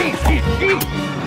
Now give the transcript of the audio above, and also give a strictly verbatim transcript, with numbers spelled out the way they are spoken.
Eat, eat, eat.